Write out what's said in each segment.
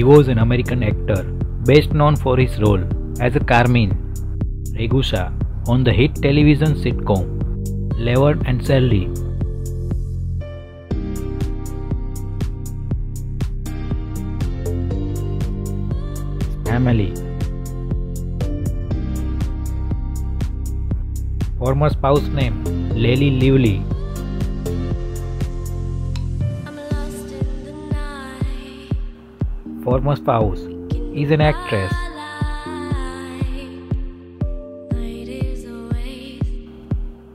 He was an American actor, best known for his role as Carmine Ragusa on the hit television sitcom Laverne and Shirley. Family. Former spouse name DeLee Lively. Former spouse is an actress.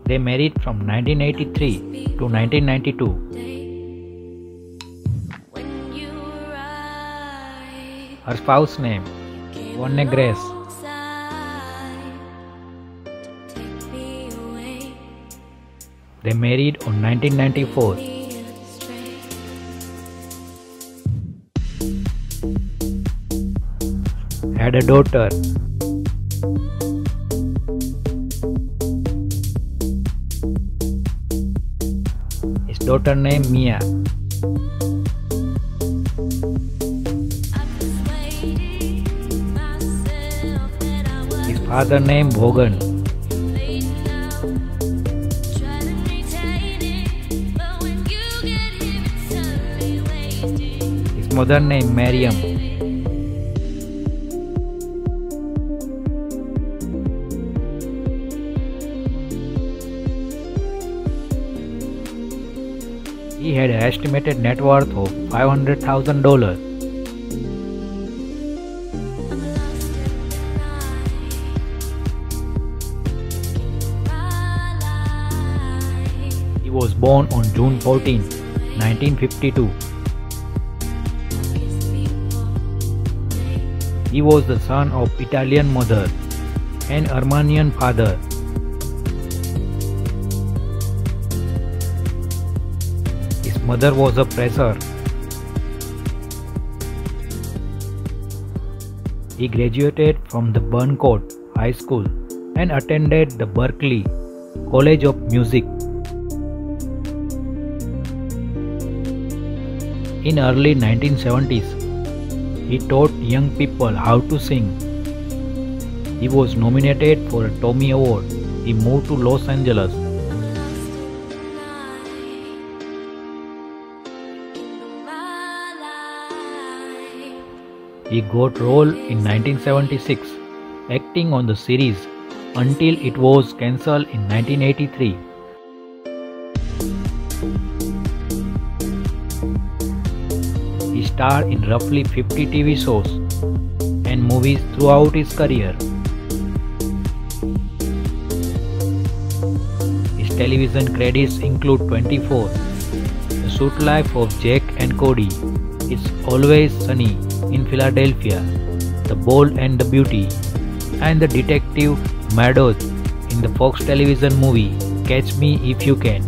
They married from 1983 to 1992. Her spouse name Yvonne Grace. They married on 1994. Had a daughter. His daughter named Mia. His father named Hogan. His mother named Miriam. He had an estimated net worth of $500,000. He was born on June 14, 1952. He was the son of Italian mother and Armenian father. Mother was a presser. He graduated from the Burncoat High School and attended the Berklee College of Music. In early 1970s, he taught young people how to sing. He was nominated for a Tony Award. He moved to Los Angeles. He got role in 1976, acting on the series until it was cancelled in 1983. He starred in roughly 50 TV shows and movies throughout his career. His television credits include 24, The Suite Life of Zack and Cody, It's Always Sunny in Philadelphia, The Bold and the Beauty, and the detective Maddox in the Fox television movie Catch Me If You Can.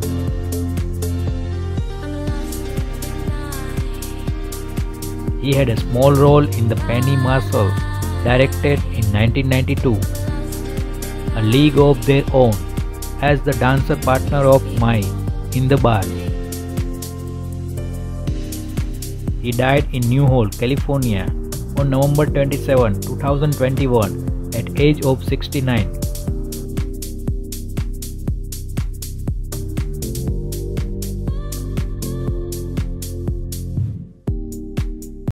He had a small role in the Penny Marshall, directed in 1992, A League of Their Own, as the dancer partner of Mia in the bar. He died in Newhall, California on November 27, 2021 at age of 69.